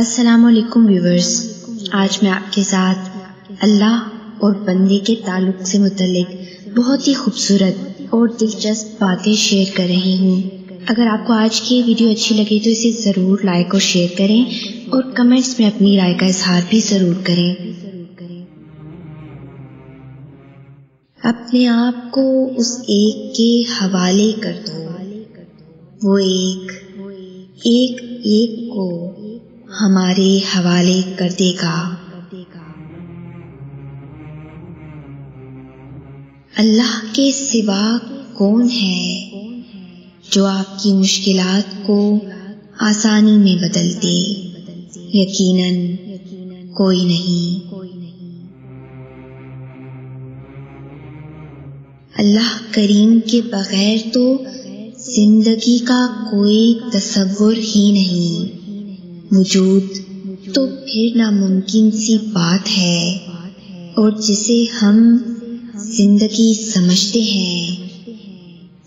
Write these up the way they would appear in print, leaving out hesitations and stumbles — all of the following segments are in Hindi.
अस्सलामुअलैकुम व्यूवर्स, आज मैं आपके साथ अल्लाह और बंदे के ताल्लुक से मुतल्लिक बहुत ही खूबसूरत और दिलचस्प बातें शेयर कर रही हूँ। अगर आपको आज की वीडियो अच्छी लगी तो इसे ज़रूर लाइक और शेयर करें और कमेंट्स में अपनी राय का इजहार भी ज़रूर करें। अपने आप को उस एक के हवाले कर दो, वो एक को हमारे हवाले कर देगा। अल्लाह के सिवा कौन है जो आपकी मुश्किलात को आसानी में बदल दे? यकीनन कोई नहीं। अल्लाह करीम के बगैर तो जिंदगी का कोई तसव्वुर ही नहीं, वजूद तो फिर नामुमकिन सी बात है। और जिसे हम जिंदगी समझते हैं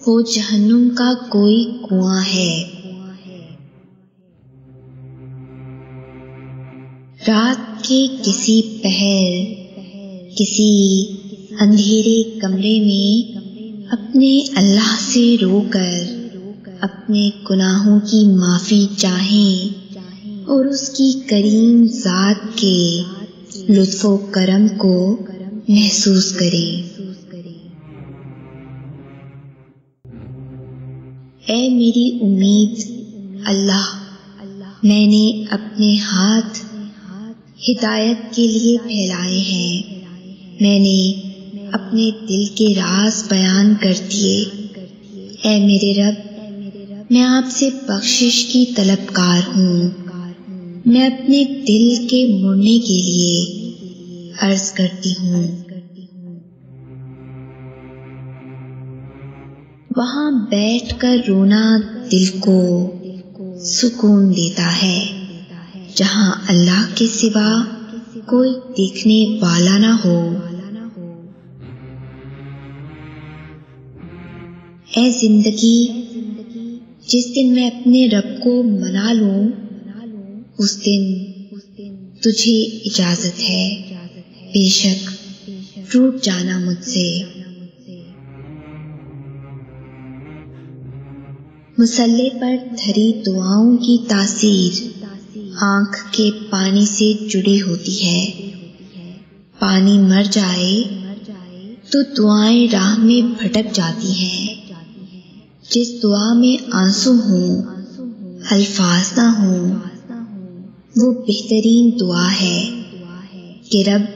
वो जहन्नुम का कोई कुआं है। रात के किसी पहर, किसी अंधेरे कमरे में अपने अल्लाह से रोकर अपने गुनाहों की माफ़ी चाहें और उसकी करीम ज़ात के लुत्फ़ो करम को महसूस करें। ऐ मेरी उम्मीद अल्लाह, मैंने अपने हाथ हिदायत के लिए फैलाए हैं, मैंने अपने दिल के राज बयान कर दिए। ऐ मेरे रब, मैं आपसे बख्शिश की तलबगार हूँ। मैं अपने दिल के मुड़ने के लिए अर्ज करती हूँ। वहाँ बैठकर रोना दिल को सुकून देता है, जहाँ अल्लाह के सिवा कोई देखने वाला ना हो। ऐ जिंदगी, जिस दिन मैं अपने रब को मना लूँ उस दिन तुझे इजाजत है, बेशक रूठ जाना मुझसे। मुसल्ले पर धरी दुआओं की तासीर आंख के पानी से जुड़ी होती है। पानी मर जाए तो दुआएं राह में भटक जाती हैं। जिस दुआ में आंसू हों, अल्फाज ना हों, वो बेहतरीन दुआ है कि रब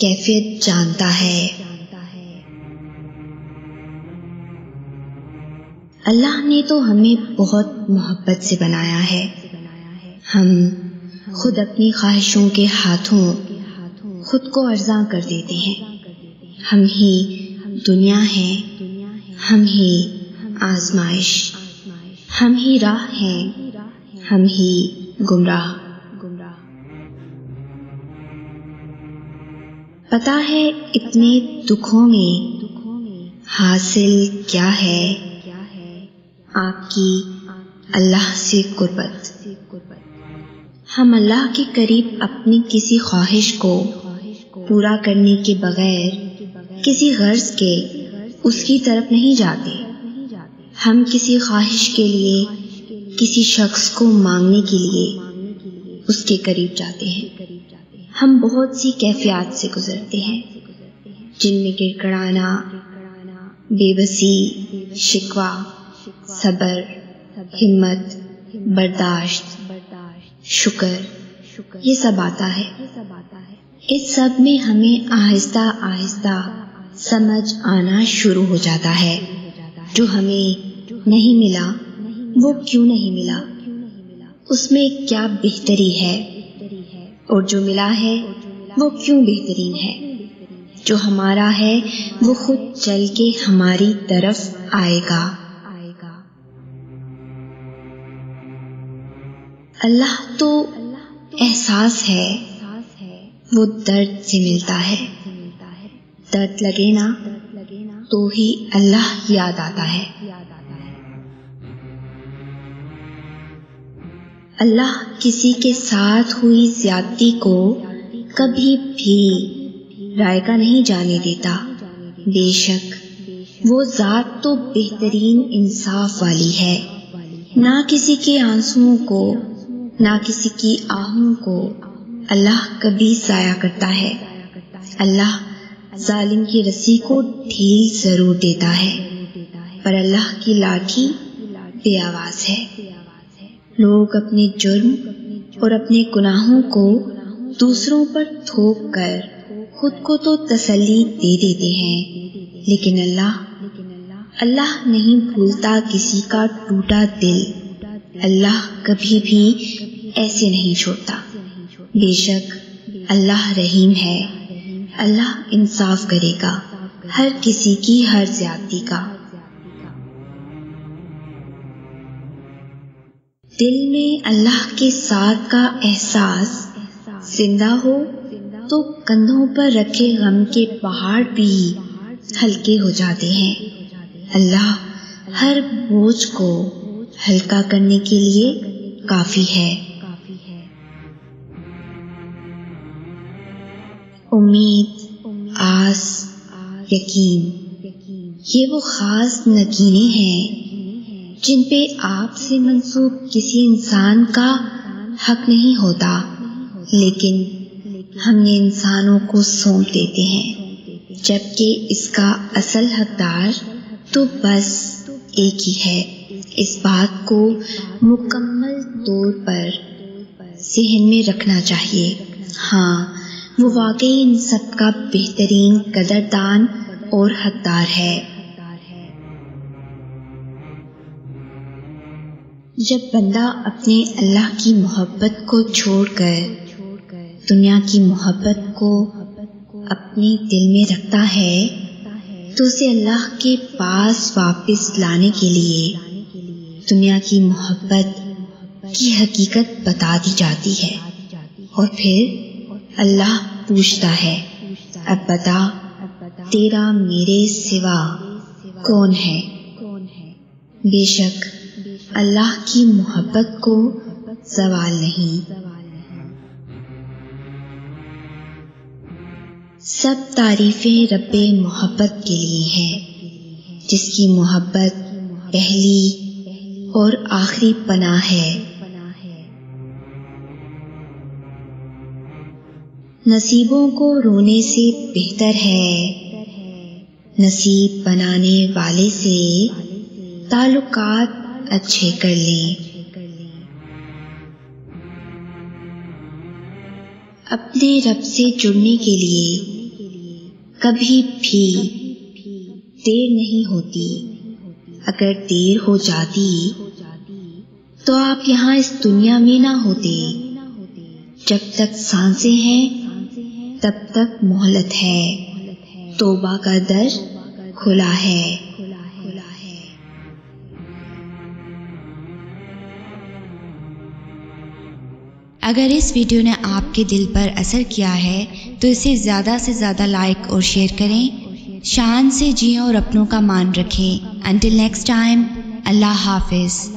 कैफियत जानता है। अल्लाह ने तो हमें बहुत मोहब्बत से बनाया है। हम खुद अपनी ख्वाहिशों के हाथों खुद को अर्जा कर देते हैं। हम ही दुनिया हैं, हम ही आजमाइश, हम ही राह हैं, हम ही गुमराह। पता है इतने दुखों में हासिल क्या है? आपकी अल्लाह से कुर्बत। हम अल्लाह के करीब अपनी किसी ख्वाहिश को पूरा करने के बगैर, किसी गर्ज के उसकी तरफ नहीं जाते। हम किसी ख्वाहिश के लिए, किसी शख्स को मांगने के लिए उसके करीब जाते हैं। हम बहुत सी कैफियत से गुजरते हैं, जिनमें गिड़गड़ाना, बेबसी, शिकवा, सब्र, हिम्मत, बर्दाश्त, शुक्र, ये सब आता है। इस सब में हमें आहिस्ता आहिस्ता समझ आना शुरू हो जाता है, जो हमें नहीं मिला वो क्यों नहीं मिला, उसमें क्या बेहतरी है, और जो मिला है वो क्यों बेहतरीन है। जो हमारा है वो खुद चल के हमारी तरफ आएगा। अल्लाह तो एहसास है, वो दर्द से मिलता है। दर्द लगे ना तो ही अल्लाह याद आता है। अल्लाह किसी के साथ हुई ज्यादती को कभी भी रायगा नहीं जाने देता। बेशक वो ज़ात तो बेहतरीन इंसाफ वाली है। ना किसी के आंसुओं को ना किसी की आहों को अल्लाह कभी ज़ाया करता है। अल्लाह जालिम की रस्सी को ढील जरूर देता है, पर अल्लाह की लाठी बेआवाज है। लोग अपने जुर्म और अपने गुनाहों को दूसरों पर थोप कर खुद को तो तसल्ली दे देते हैं, लेकिन अल्लाह नहीं भूलता किसी का टूटा दिल। अल्लाह कभी भी ऐसे नहीं छोड़ता। बेशक अल्लाह रहीम है। अल्लाह इंसाफ करेगा हर किसी की हर ज्यादती का। दिल में अल्लाह के साथ का एहसास जिंदा हो तो कंधों पर रखे गम के पहाड़ भी हल्के हो जाते हैं। अल्लाह हर बोझ को हल्का करने के लिए काफी है। उम्मीद, आस, यकीन, ये वो खास नगीनें हैं जिन पे आपसे मंसूब किसी इंसान का हक नहीं होता, लेकिन हम ये इंसानों को सौंप देते हैं, जबकि इसका असल हकदार तो बस एक ही है। इस बात को मुकम्मल तौर पर जहन में रखना चाहिए। हाँ, वो वाकई इन सब का बेहतरीन कदरदान और हकदार है। जब बंदा अपने अल्लाह की मोहब्बत को छोड़कर दुनिया की मोहब्बत को अपने दिल में रखता है, तो उसे अल्लाह के पास वापस लाने के लिए दुनिया की मोहब्बत की हकीकत बता दी जाती है। और फिर अल्लाह पूछता है, अब बता तेरा मेरे सिवा कौन है। बेशक अल्लाह की मोहब्बत को सवाल नहीं। सब तारीफें रब्बे मोहब्बत के लिए हैं, जिसकी मोहब्बत पहली और आखिरी पनाह है। नसीबों को रोने से बेहतर है नसीब बनाने वाले से ताल्लुकात अच्छे कर लें। अपने रब से जुड़ने के लिए कभी भी देर नहीं होती। अगर देर हो जाती तो आप यहाँ इस दुनिया में ना होते। जब तक सांसें हैं तब तक मोहलत है, तौबा का दर खुला है। अगर इस वीडियो ने आपके दिल पर असर किया है तो इसे ज़्यादा से ज़्यादा लाइक और शेयर करें। शान से जिएं और अपनों का मान रखें। अंटिल नेक्स्ट टाइम, अल्लाह हाफिज़।